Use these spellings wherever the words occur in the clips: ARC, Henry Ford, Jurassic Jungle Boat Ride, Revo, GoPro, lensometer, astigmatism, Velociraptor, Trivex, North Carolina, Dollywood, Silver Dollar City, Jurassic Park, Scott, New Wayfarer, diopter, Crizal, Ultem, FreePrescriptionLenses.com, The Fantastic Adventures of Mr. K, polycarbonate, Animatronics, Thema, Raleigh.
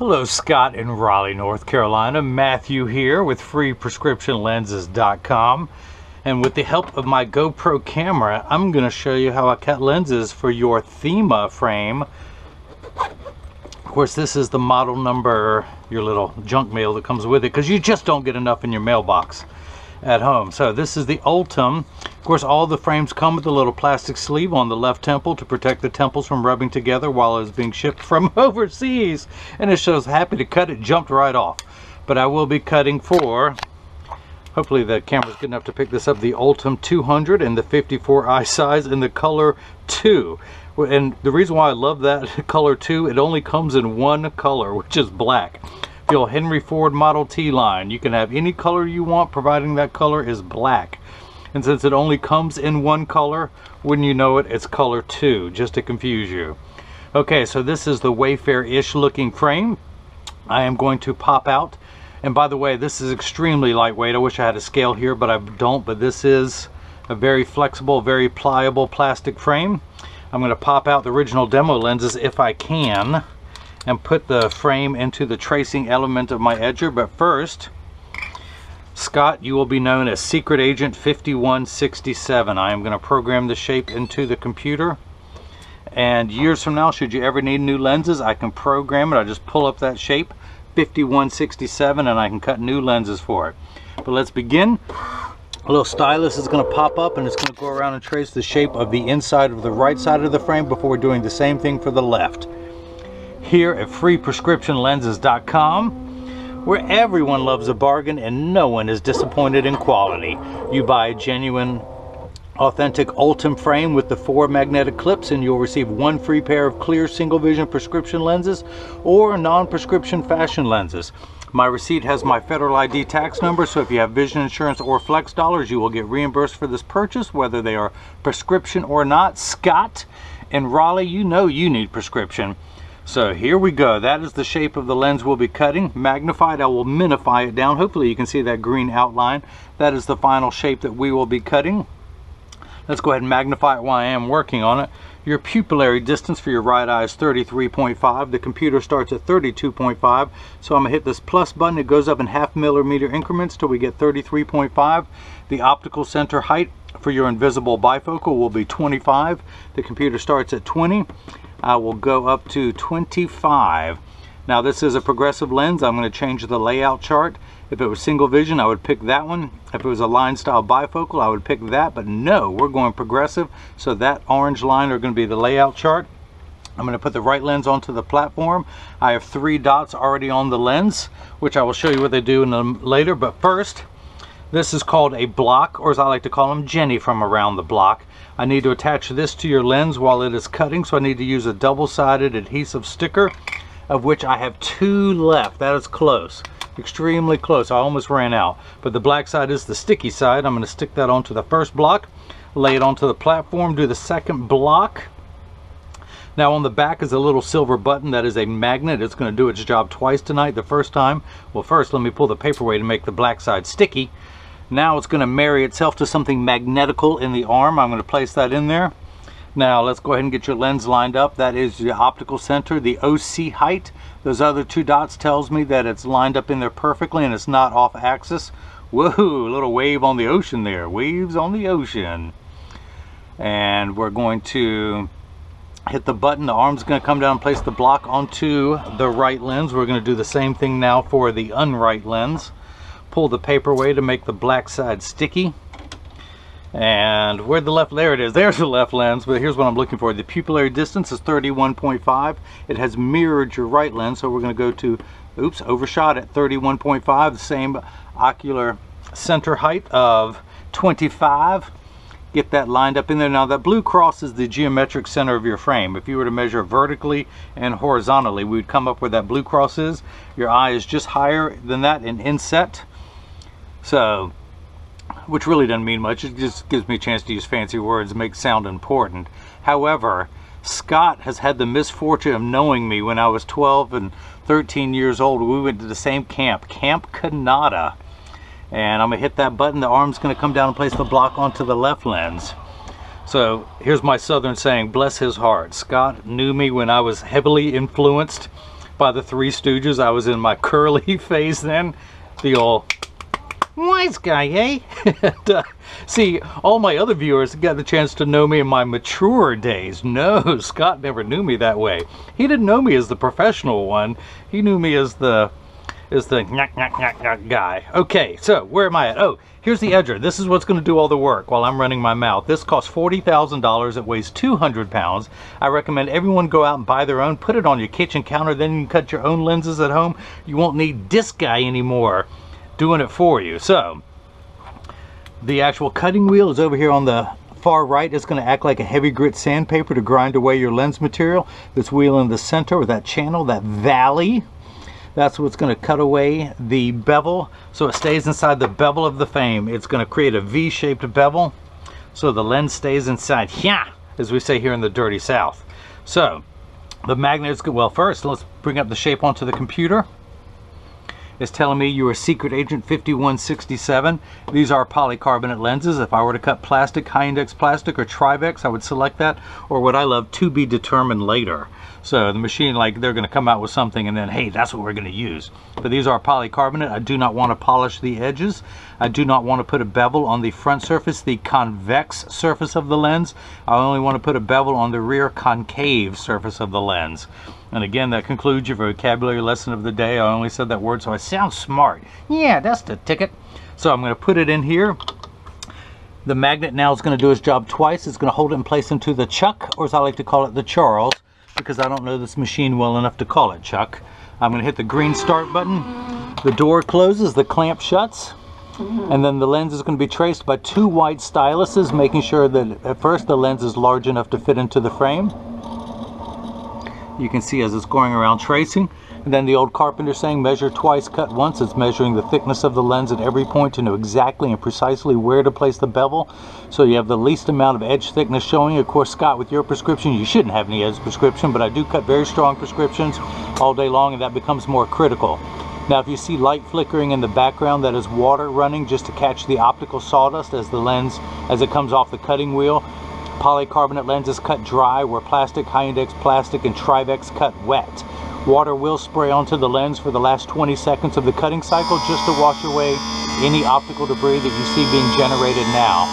Hello, Scott in Raleigh, North Carolina. Matthew here with FreePrescriptionLenses.com, and with the help of my GoPro camera, I'm going to show you how I cut lenses for your Thema frame. Of course, this is the model number, your little junk mail that comes with it, because you just don't get enough in your mailbox at home. So this is the Ultem. Of course, all the frames come with a little plastic sleeve on the left temple to protect the temples from rubbing together while it's being shipped from overseas. And it shows happy to cut, it jumped right off. But I will be cutting for, hopefully the camera's good enough to pick this up, the Ultem 200 and the 54i size in the color 2. And the reason why I love that color 2, it only comes in one color, which is black. The old Henry Ford Model T line. You can have any color you want, providing that color is black. And since it only comes in one color, wouldn't you know it, it's color 2, just to confuse you. Okay, so this is the Wayfarer-ish looking frame. I am going to pop out. And by the way, this is extremely lightweight. I wish I had a scale here, but I don't. But this is a very flexible, very pliable plastic frame. I'm going to pop out the original demo lenses if I can, and put the frame into the tracing element of my edger. But first, Scott, you will be known as Secret Agent 5167. I am going to program the shape into the computer, and years from now, should you ever need new lenses, I can program it. I just pull up that shape, 5167, and I can cut new lenses for it. But let's begin. A little stylus is going to pop up, and it's going to go around and trace the shape of the inside of the right side of the frame before doing the same thing for the left. Here at FreePrescriptionLenses.com, where everyone loves a bargain and no one is disappointed in quality. You buy a genuine, authentic Ultem frame with the 4 magnetic clips, and you'll receive 1 free pair of clear single vision prescription lenses or non-prescription fashion lenses. My receipt has my federal ID tax number, so if you have vision insurance or flex dollars, you will get reimbursed for this purchase, whether they are prescription or not. Scott and Raleigh, you know you need prescription. So here we go. That is the shape of the lens we'll be cutting. Magnified, I will minify it down. Hopefully you can see that green outline. That is the final shape that we will be cutting. Let's go ahead and magnify it while I am working on it. Your pupillary distance for your right eye is 33.5. The computer starts at 32.5. So I'm going to hit this plus button. It goes up in half millimeter increments till we get 33.5. The optical center height for your invisible bifocal will be 25. The computer starts at 20. I will go up to 25. Now this is a progressive lens. I'm going to change the layout chart. If it was single vision, I would pick that one. If it was a line style bifocal, I would pick that, but no, we're going progressive. So that orange line are going to be the layout chart. I'm going to put the right lens onto the platform. I have 3 dots already on the lens, which I will show you what they do in them later. But first, this is called a block, or as I like to call them, Jenny from around the block. I need to attach this to your lens while it is cutting, so I need to use a double-sided adhesive sticker, of which I have 2 left. That is close, extremely close. I almost ran out, but the black side is the sticky side. I'm going to stick that onto the first block, lay it onto the platform, do the second block. Now on the back is a little silver button. That is a magnet. It's going to do its job twice tonight. The first time, well, first let me pull the paperweight and make the black side sticky. Now it's going to marry itself to something magnetical in the arm. I'm going to place that in there. Now let's go ahead and get your lens lined up. That is your optical center, the OC height. Those other 2 dots tells me that it's lined up in there perfectly and it's not off axis. Whoa, a little wave on the ocean there. Waves on the ocean. And we're going to hit the button. The arm's going to come down and place the block onto the right lens. We're going to do the same thing now for the unright lens. Pull the paperweight to make the black side sticky. And where'd the left, there it is, there's the left lens, but here's what I'm looking for. The pupillary distance is 31.5. It has mirrored your right lens, so we're gonna go to, oops, overshot at 31.5, the same ocular center height of 25. Get that lined up in there. Now that blue cross is the geometric center of your frame. If you were to measure vertically and horizontally, we would come up where that blue cross is. Your eye is just higher than that in inset. So, which really doesn't mean much. It just gives me a chance to use fancy words and make sound important. However, Scott has had the misfortune of knowing me when I was 12 and 13 years old. We went to the same camp, Camp Canada. And I'm gonna hit that button. The arm's gonna come down and place the block onto the left lens. So here's my Southern saying, bless his heart. Scott knew me when I was heavily influenced by the Three Stooges. I was in my curly phase then, the old wise guy, eh? And, see, all my other viewers got the chance to know me in my mature days. No, Scott never knew me that way. He didn't know me as the professional one. He knew me as the knock, knock, knock, knock guy. Okay, so where am I at? Oh, here's the edger. This is what's going to do all the work while I'm running my mouth. This costs $40,000. It weighs 200 pounds. I recommend everyone go out and buy their own. Put it on your kitchen counter. Then you can cut your own lenses at home. You won't need this guy anymore doing it for you. So the actual cutting wheel is over here on the far right. It's going to act like a heavy grit sandpaper to grind away your lens material. This wheel in the center, or that channel, that valley, that's what's going to cut away the bevel so it stays inside the bevel of the frame. It's going to create a V-shaped bevel so the lens stays inside, yeah, as we say here in the dirty South. So the magnet is good. Well, first let's bring up the shape onto the computer. It's telling me you are secret agent 5167. These are polycarbonate lenses. If I were to cut plastic, high index plastic, or Trivex, I would select that, or what I love, to be determined later. So the machine, like, they're going to come out with something and then, hey, that's what we're going to use. But these are polycarbonate. I do not want to polish the edges. I do not want to put a bevel on the front surface, the convex surface of the lens. I only want to put a bevel on the rear concave surface of the lens. And again, that concludes your vocabulary lesson of the day. I only said that word so I sound smart. Yeah, that's the ticket. So I'm going to put it in here. The magnet now is going to do its job twice. It's going to hold it in place into the chuck, or as I like to call it, the Charles, because I don't know this machine well enough to call it chuck. I'm going to hit the green start button. The door closes, the clamp shuts, and then the lens is going to be traced by two wide styluses, making sure that at first the lens is large enough to fit into the frame. You can see as it's going around tracing. And then the old carpenter saying, measure twice, cut once. It's measuring the thickness of the lens at every point to know exactly and precisely where to place the bevel, so you have the least amount of edge thickness showing. Of course, Scott, with your prescription, you shouldn't have any edge prescription, but I do cut very strong prescriptions all day long, and that becomes more critical. Now, if you see light flickering in the background, that is water running just to catch the optical sawdust as the lens, as it comes off the cutting wheel. Polycarbonate lenses cut dry, where plastic, high index plastic, and Trivex cut wet. Water will spray onto the lens for the last 20 seconds of the cutting cycle just to wash away any optical debris that you see being generated now.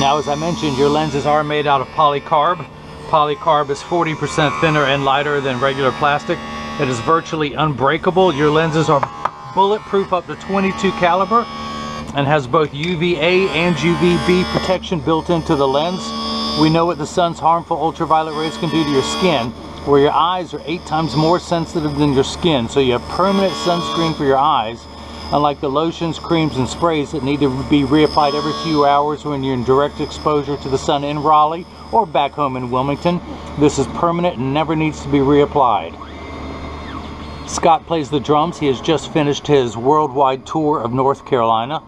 Now, as I mentioned, your lenses are made out of polycarb. Polycarb is 40% thinner and lighter than regular plastic. It is virtually unbreakable. Your lenses are bulletproof up to .22 caliber, and has both UVA and UVB protection built into the lens. We know what the sun's harmful ultraviolet rays can do to your skin, where your eyes are 8 times more sensitive than your skin, so you have permanent sunscreen for your eyes, unlike the lotions, creams, and sprays that need to be reapplied every few hours when you're in direct exposure to the sun in Raleigh or back home in Wilmington. This is permanent and never needs to be reapplied. Scott plays the drums. He has just finished his worldwide tour of North Carolina.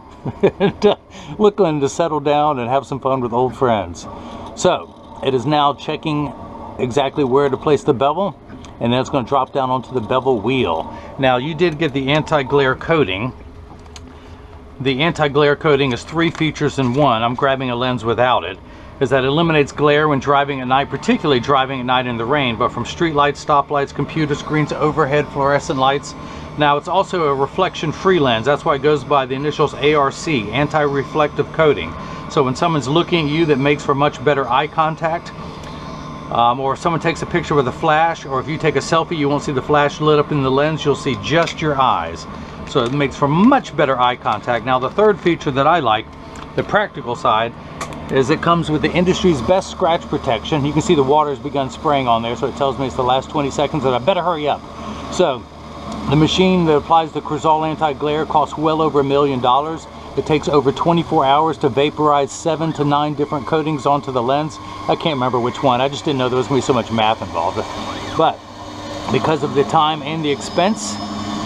Looking to settle down and have some fun with old friends. So it is now checking exactly where to place the bevel, and then it's going to drop down onto the bevel wheel. Now, you did get the anti-glare coating. The anti-glare coating is 3 features in one. I'm grabbing a lens without it. Is that it eliminates glare when driving at night, particularly driving at night in the rain, but from street lights, stop lights, computer screens, overhead fluorescent lights. Now, it's also a reflection-free lens. That's why it goes by the initials ARC, anti-reflective coating. So when someone's looking at you, that makes for much better eye contact. Or if someone takes a picture with a flash, or if you take a selfie, you won't see the flash lit up in the lens. You'll see just your eyes. So it makes for much better eye contact. Now, the third feature that I like, the practical side, is it comes with the industry's best scratch protection. You can see the water's begun spraying on there, so it tells me it's the last 20 seconds and I better hurry up. So the machine that applies the Crizal anti-glare costs well over $1 million. It takes over 24 hours to vaporize 7 to 9 different coatings onto the lens. I can't remember which one. I just didn't know there was going to be so much math involved. But because of the time and the expense,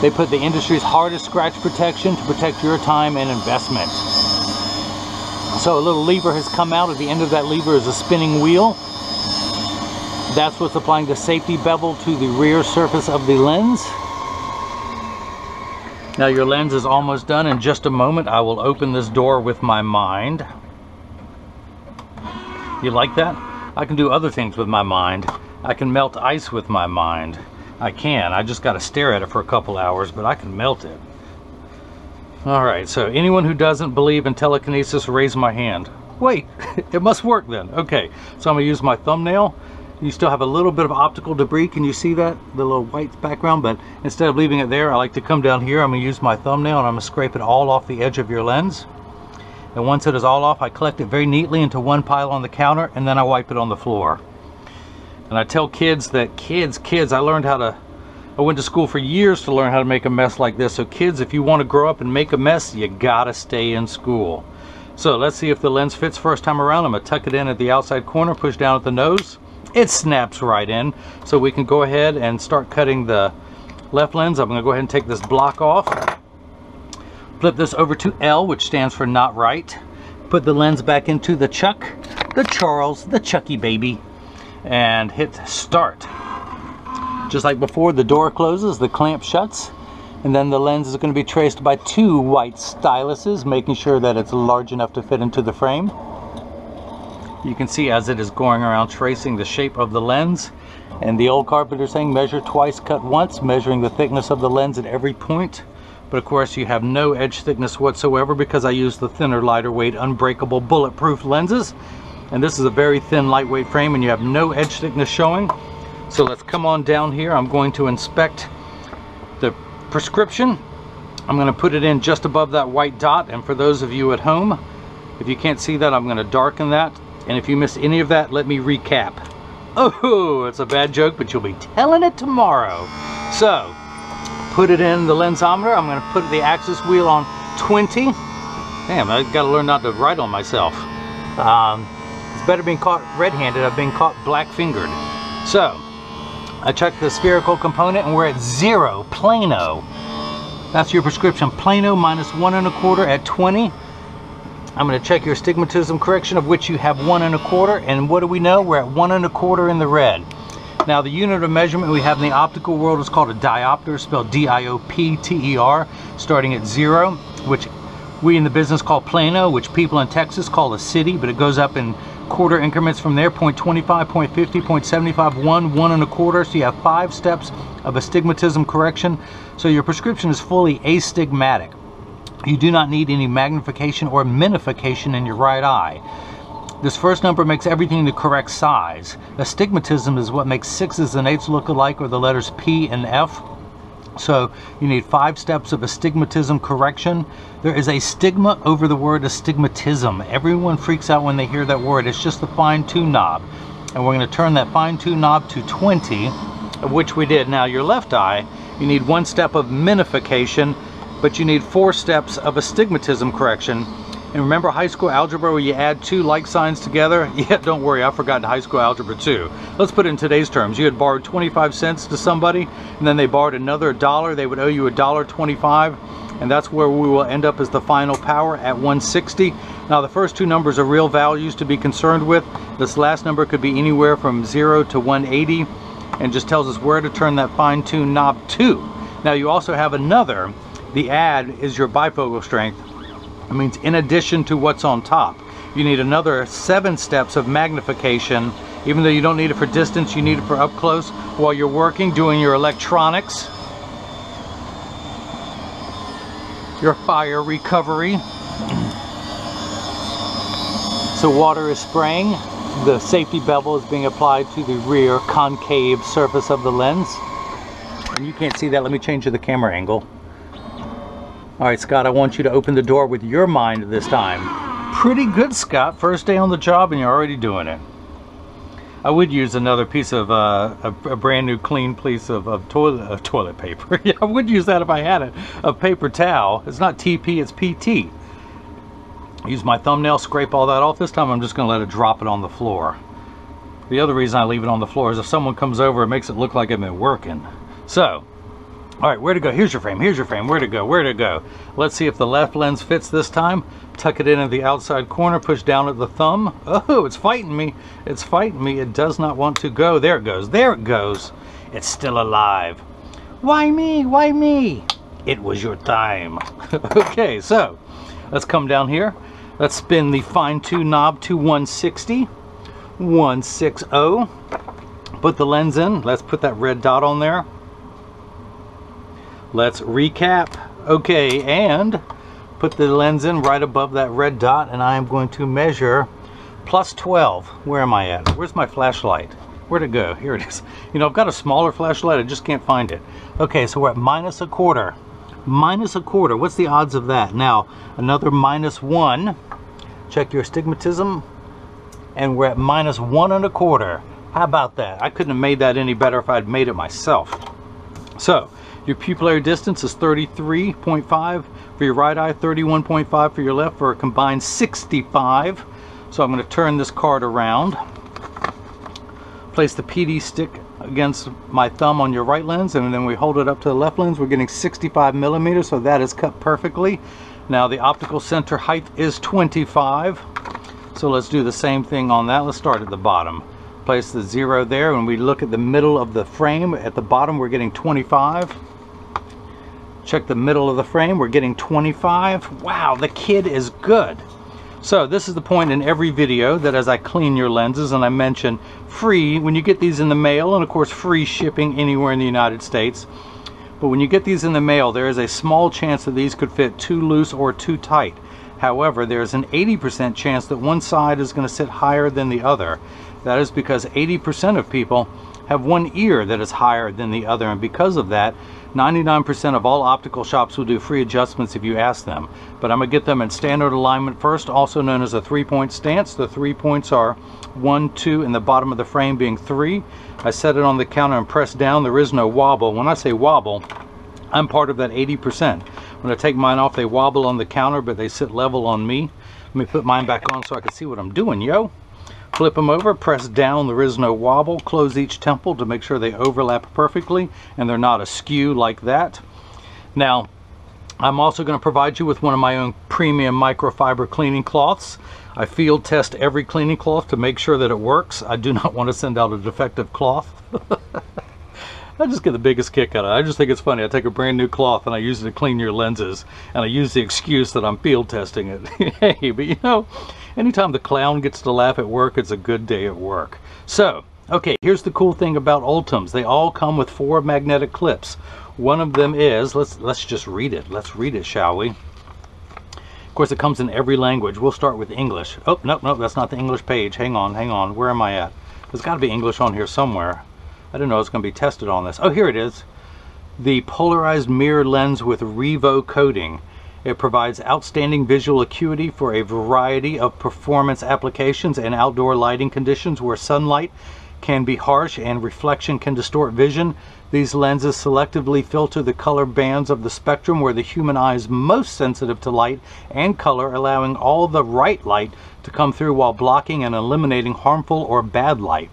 they put the industry's hardest scratch protection to protect your time and investment. So a little lever has come out. At the end of that lever is a spinning wheel. That's what's applying the safety bevel to the rear surface of the lens. Now, your lens is almost done. In just a moment, I will open this door with my mind. You like that? I can do other things with my mind. I can melt ice with my mind. I can. I just got to stare at it for a couple hours, but I can melt it. All right, so anyone who doesn't believe in telekinesis, raise my hand. Wait, it must work then. Okay, so I'm gonna use my thumbnail. You still have a little bit of optical debris. Can you see that? The little white background, but instead of leaving it there, I like to come down here. I'm gonna use my thumbnail and I'm gonna scrape it all off the edge of your lens. And once it is all off, I collect it very neatly into one pile on the counter and then I wipe it on the floor. And I tell kids that I went to school for years to learn how to make a mess like this. So kids, if you want to grow up and make a mess, you gotta stay in school. So let's see if the lens fits first time around. I'm gonna tuck it in at the outside corner, push down at the nose. It snaps right in, so we can go ahead and start cutting the left lens. I'm going to go ahead and take this block off, flip this over to L, which stands for not right, put the lens back into the Chuck, the Charles, the Chucky baby, and hit start. Just like before, the door closes, the clamp shuts, and then the lens is going to be traced by two white styluses, making sure that it's large enough to fit into the frame. You can see as it is going around tracing the shape of the lens, and the old carpenter saying measure twice, cut once, measuring the thickness of the lens at every point. But of course you have no edge thickness whatsoever because I use the thinner, lighter weight, unbreakable, bulletproof lenses. And this is a very thin, lightweight frame and you have no edge thickness showing. So let's come on down here. I'm going to inspect the prescription. I'm going to put it in just above that white dot, and for those of you at home, if you can't see that, I'm going to darken that. And if you missed any of that, let me recap. Oh, it's a bad joke, but you'll be telling it tomorrow. So, put it in the lensometer. I'm gonna put the axis wheel on 20. Damn, I gotta learn not to write on myself. It's better being caught red-handed. I've been caught black-fingered. So, I checked the spherical component and we're at 0, plano. That's your prescription, plano minus 1 1/4 at 20. I'm going to check your astigmatism correction, of which you have 1 1/4, and what do we know? We're at 1 1/4 in the red. Now the unit of measurement we have in the optical world is called a diopter, spelled D-I-O-P-T-E-R, starting at 0, which we in the business call plano, which people in Texas call a city, but it goes up in quarter increments from there, 0.25, 0.50, 0.75, 1 1/4, so you have 5 steps of astigmatism correction. So your prescription is fully astigmatic. You do not need any magnification or minification in your right eye. This first number makes everything the correct size. Astigmatism is what makes 6s and 8s look alike, or the letters P and F. So you need 5 steps of astigmatism correction. There is a stigma over the word astigmatism. Everyone freaks out when they hear that word. It's just the fine-tune knob. And we're going to turn that fine-tune knob to 20, which we did. Now your left eye, you need 1 step of minification, but you need 4 steps of astigmatism correction. And remember high school algebra where you add 2 like signs together? Yeah, don't worry, I've forgotten high school algebra too. Let's put it in today's terms. You had borrowed 25 cents to somebody, and then they borrowed another $1. They would owe you $1.25, and that's where we will end up as the final power at 160. Now the first 2 numbers are real values to be concerned with. This last number could be anywhere from 0 to 180, and just tells us where to turn that fine-tuned knob to. Now you also have another. The add is your bifocal strength. It means in addition to what's on top. You need another 7 steps of magnification. Even though you don't need it for distance, you need it for up close while you're working, doing your electronics, your fire recovery. So water is spraying. The safety bevel is being applied to the rear concave surface of the lens. And you can't see that. Let me change the camera angle. Alright, Scott, I want you to open the door with your mind this time. Pretty good, Scott. First day on the job and you're already doing it. I would use another piece of, a brand new clean piece of toilet paper. Yeah, I would use that if I had it. A paper towel. It's not TP, it's PT. Use my thumbnail, scrape all that off. This time I'm just going to let it drop it on the floor. The other reason I leave it on the floor is if someone comes over, it makes it look like I've been working. So, alright, where to go? Here's your frame, here's your frame. Where to go? Where to go? Let's see if the left lens fits this time. Tuck it in at the outside corner, push down at the thumb. Oh, it's fighting me. It's fighting me. It does not want to go. There it goes. There it goes. It's still alive. Why me? Why me? It was your time. Okay, so let's come down here. Let's spin the fine-tune knob to 160. 160. Put the lens in. Let's put that red dot on there. Let's recap. Okay, and put the lens in right above that red dot, and I am going to measure plus 12. Where am I at? Where's my flashlight? Where'd it go? Here it is. You know, I've got a smaller flashlight, I just can't find it. Okay, so we're at minus a quarter. Minus a quarter, what's the odds of that? Now, another minus one. Check your astigmatism. And we're at minus 1 1/4. How about that? I couldn't have made that any better if I'd made it myself. So, your pupillary distance is 33.5 for your right eye, 31.5 for your left, for a combined 65. So I'm going to turn this card around. Place the PD stick against my thumb on your right lens, and then we hold it up to the left lens. We're getting 65 millimeters, so that is cut perfectly. Now the optical center height is 25. So let's do the same thing on that. Let's start at the bottom. Place the 0 there, and we look at the middle of the frame. At the bottom, we're getting 25. Check the middle of the frame, we're getting 25. Wow, the kid is good. So this is the point in every video that as I clean your lenses, and I mention free, when you get these in the mail, and of course free shipping anywhere in the United States, but when you get these in the mail, there is a small chance that these could fit too loose or too tight. However, there is an 80% chance that one side is going to sit higher than the other. That is because 80% of people have one ear that is higher than the other, and because of that, 99% of all optical shops will do free adjustments if you ask them. But I'm going to get them in standard alignment first, also known as a three-point stance. The 3 points are 1, 2, and the bottom of the frame being 3. I set it on the counter and press down. There is no wobble. When I say wobble, I'm part of that 80%. When I take mine off, they wobble on the counter, but they sit level on me. Let me put mine back on so I can see what I'm doing, yo. Flip them over, press down, there is no wobble. Close each temple to make sure they overlap perfectly and they're not askew like that. Now, I'm also going to provide you with one of my own premium microfiber cleaning cloths. I field test every cleaning cloth to make sure that it works. I do not want to send out a defective cloth. I just get the biggest kick out of it. I just think it's funny. I take a brand new cloth and I use it to clean your lenses, and I use the excuse that I'm field testing it. Hey, but you know, anytime the clown gets to laugh at work, it's a good day at work. So, okay, here's the cool thing about Ultems. They all come with 4 magnetic clips. One of them is, let's just read it. Let's read it, shall we? Of course, it comes in every language. We'll start with English. Oh, no, that's not the English page. Hang on, hang on. Where am I at? There's got to be English on here somewhere. I didn't know it's going to be tested on this. Oh, here it is. The polarized mirror lens with Revo coating. It provides outstanding visual acuity for a variety of performance applications and outdoor lighting conditions where sunlight can be harsh and reflection can distort vision. These lenses selectively filter the color bands of the spectrum where the human eye is most sensitive to light and color, allowing all the right light to come through while blocking and eliminating harmful or bad light.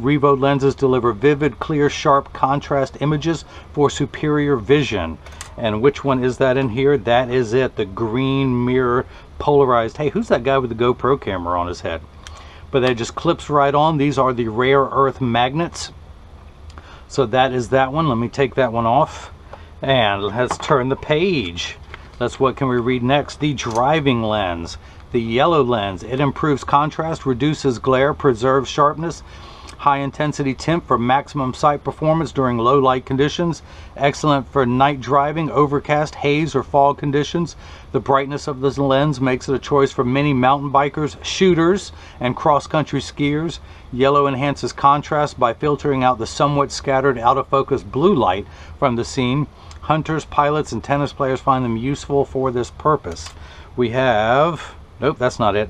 Revo lenses deliver vivid, clear, sharp contrast images for superior vision. And which one is that in here? That is it, the green mirror polarized. Hey, who's that guy with the GoPro camera on his head? But that just clips right on. These are the rare earth magnets. So that is that one. Let me take that one off. And let's turn the page. That's what can we read next? The driving lens, the yellow lens. It improves contrast, reduces glare, preserves sharpness. High intensity tint for maximum sight performance during low light conditions. Excellent for night driving, overcast, haze, or fog conditions. The brightness of this lens makes it a choice for many mountain bikers, shooters, and cross-country skiers. Yellow enhances contrast by filtering out the somewhat scattered, out-of-focus blue light from the scene. Hunters, pilots, and tennis players find them useful for this purpose. We have... nope, that's not it.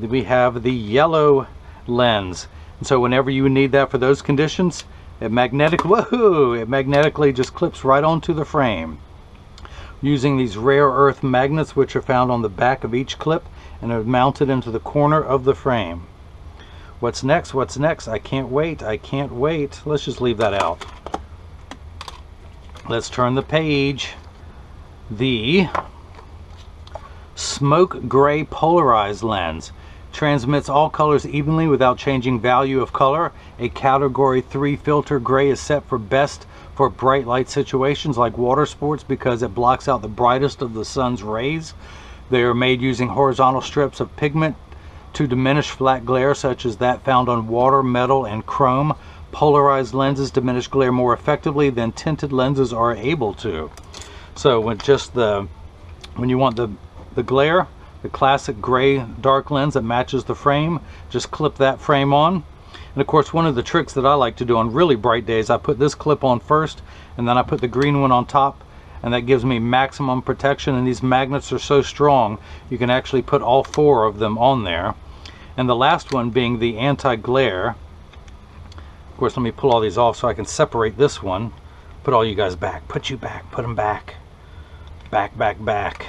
We have the yellow lens. And so whenever you need that for those conditions, it magnetically just clips right onto the frame using these rare earth magnets, which are found on the back of each clip and are mounted into the corner of the frame. What's next? What's next? I can't wait. I can't wait. Let's just leave that out. Let's turn the page. The smoke gray polarized lens transmits all colors evenly without changing value of color. A category 3 filter gray is set for best for bright light situations like water sports because it blocks out the brightest of the sun's rays. They are made using horizontal strips of pigment to diminish flat glare such as that found on water, metal, and chrome. Polarized lenses diminish glare more effectively than tinted lenses are able to. So when you want the glare, the classic gray dark lens that matches the frame, just clip that frame on. And of course, one of the tricks that I like to do on really bright days, I put this clip on first and then I put the green one on top, and that gives me maximum protection. And these magnets are so strong you can actually put all four of them on there. And the last one being the anti-glare. Of course, let me pull all these off so I can separate this one. Put all you guys back. Put you back. Put them back. Back, back, back.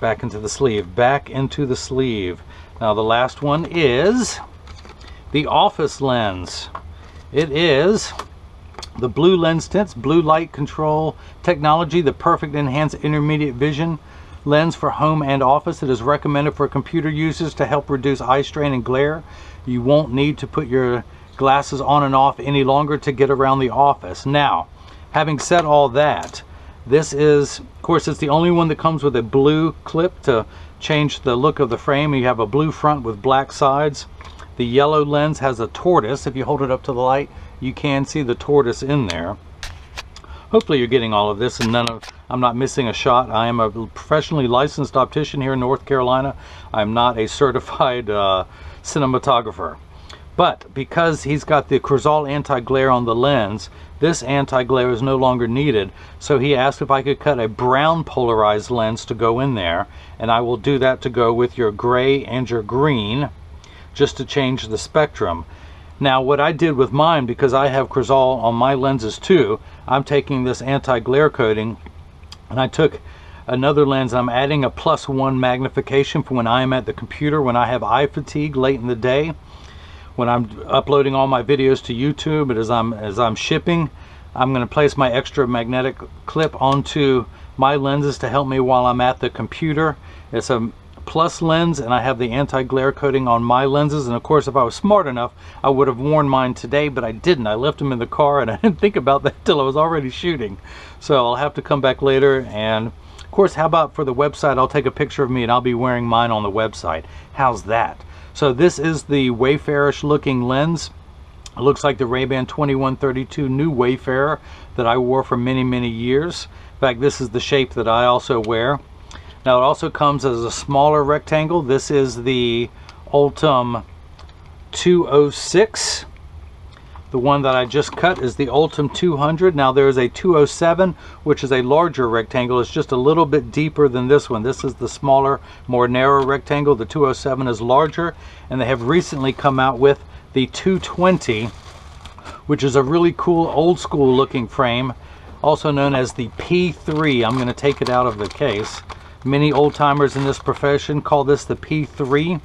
Back into the sleeve. Back into the sleeve. Now the last one is the office lens. It is the blue lens tints, blue light control technology, the perfect enhanced intermediate vision lens for home and office. It is recommended for computer users to help reduce eye strain and glare. You won't need to put your glasses on and off any longer to get around the office. Now, having said all that, this is, of course, it's the only one that comes with a blue clip to change the look of the frame. You have a blue front with black sides. The yellow lens has a tortoise. If you hold it up to the light, you can see the tortoise in there. Hopefully you're getting all of this and I'm not missing a shot. I am a professionally licensed optician here in North Carolina. I'm not a certified cinematographer. But because he's got the Crizal anti-glare on the lens, this anti-glare is no longer needed. So he asked if I could cut a brown polarized lens to go in there, and I will do that to go with your gray and your green, just to change the spectrum. Now what I did with mine, because I have Crizal on my lenses too, I'm taking this anti-glare coating and I took another lens. I'm adding a +1 magnification for when I'm at the computer, when I have eye fatigue late in the day, when I'm uploading all my videos to YouTube, and as I'm shipping, I'm going to place my extra magnetic clip onto my lenses to help me while I'm at the computer. It's a plus lens, and I have the anti-glare coating on my lenses, and of course if I was smart enough I would have worn mine today, but I didn't. I left them in the car and I didn't think about that till I was already shooting, so I'll have to come back later. And of course, how about for the website, I'll take a picture of me and I'll be wearing mine on the website. How's that? So this is the Wayfarish looking lens. It looks like the Ray-Ban 2132 New Wayfarer that I wore for many years. In fact, this is the shape that I also wear. Now it also comes as a smaller rectangle. This is the Ultem 206. The one that I just cut is the Ultem 200. Now there is a 207, which is a larger rectangle. It's just a little bit deeper than this one. This is the smaller, more narrow rectangle. The 207 is larger, and they have recently come out with the 220, which is a really cool old school looking frame, also known as the P3. I'm going to take it out of the case. Many old-timers in this profession call this the P3.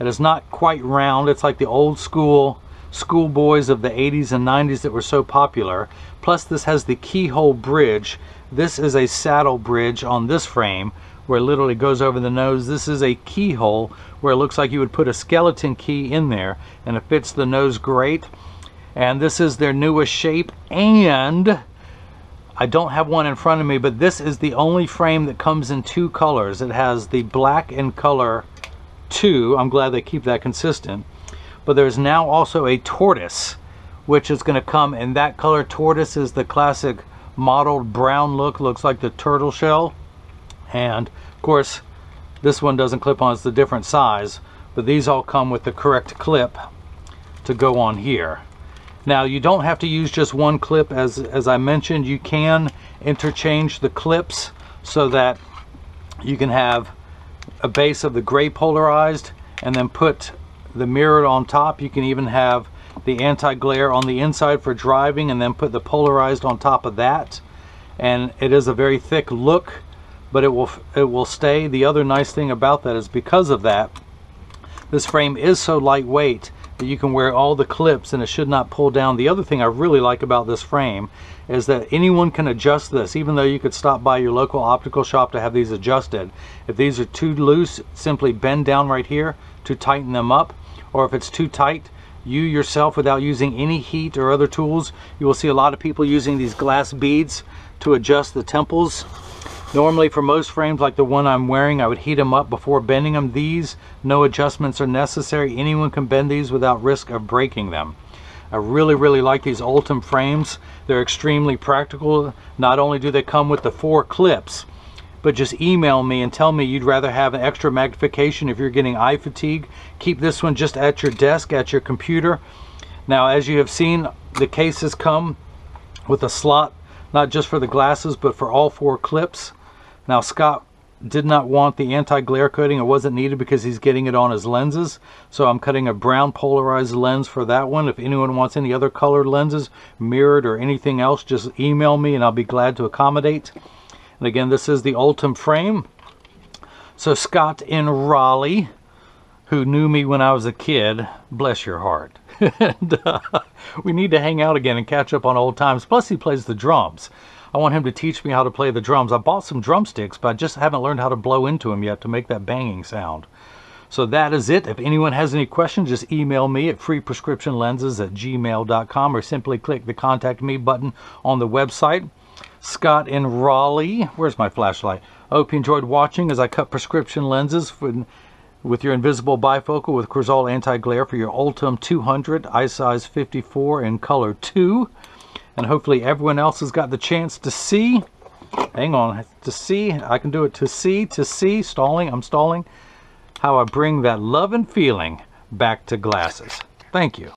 It is not quite round. It's like the old school schoolboys of the 80s and 90s that were so popular. Plus this has the keyhole bridge. This is a saddle bridge on this frame where it literally goes over the nose. This is a keyhole where it looks like you would put a skeleton key in there, and it fits the nose great. And this is their newest shape, and I don't have one in front of me, but this is the only frame that comes in two colors. It has the black and color 2. I'm glad they keep that consistent. But there's now also a tortoise, which is going to come in that color. Tortoise is the classic mottled brown look. Looks like the turtle shell. And of course, this one doesn't clip on. It's the different size. But these all come with the correct clip to go on here. Now you don't have to use just one clip. As I mentioned, you can interchange the clips so that you can have a base of the gray polarized and then put the mirror on top. You can even have the anti-glare on the inside for driving and then put the polarized on top of that. And it is a very thick look, but it will stay. The other nice thing about that is because of that, this frame is so lightweight that you can wear all the clips and it should not pull down. The other thing I really like about this frame is that anyone can adjust this. Even though you could stop by your local optical shop to have these adjusted, if these are too loose, simply bend down right here to tighten them up. Or if it's too tight, you yourself, without using any heat or other tools, you will see a lot of people using these glass beads to adjust the temples. Normally for most frames like the one I'm wearing, I would heat them up before bending them. These, no adjustments are necessary. Anyone can bend these without risk of breaking them. I really like these Ultem frames. They're extremely practical. Not only do they come with the 4 clips, but just email me and tell me you'd rather have an extra magnification if you're getting eye fatigue. Keep this one just at your desk, at your computer. Now, as you have seen, the cases come with a slot, not just for the glasses, but for all 4 clips. Now, Scott did not want the anti-glare coating. It wasn't needed because he's getting it on his lenses. So I'm cutting a brown polarized lens for that one. If anyone wants any other colored lenses, mirrored or anything else, just email me and I'll be glad to accommodate. And again, this is the Ultem frame. So Scott in Raleigh, who knew me when I was a kid, bless your heart. And, we need to hang out again and catch up on old times. Plus, he plays the drums. I want him to teach me how to play the drums. I bought some drumsticks, but I just haven't learned how to blow into them yet to make that banging sound. So that is it. If anyone has any questions, just email me at freeprescriptionlenses@gmail.com or simply click the Contact Me button on the website. Scott in Raleigh. Where's my flashlight? I hope you enjoyed watching as I cut prescription lenses with your invisible bifocal with Crizal anti-glare for your Ultem 200, eye size 54 in color 2. And hopefully everyone else has got the chance to see. Hang on, to see, I can do it, to see, stalling, I'm stalling, how I bring that love and feeling back to glasses. Thank you.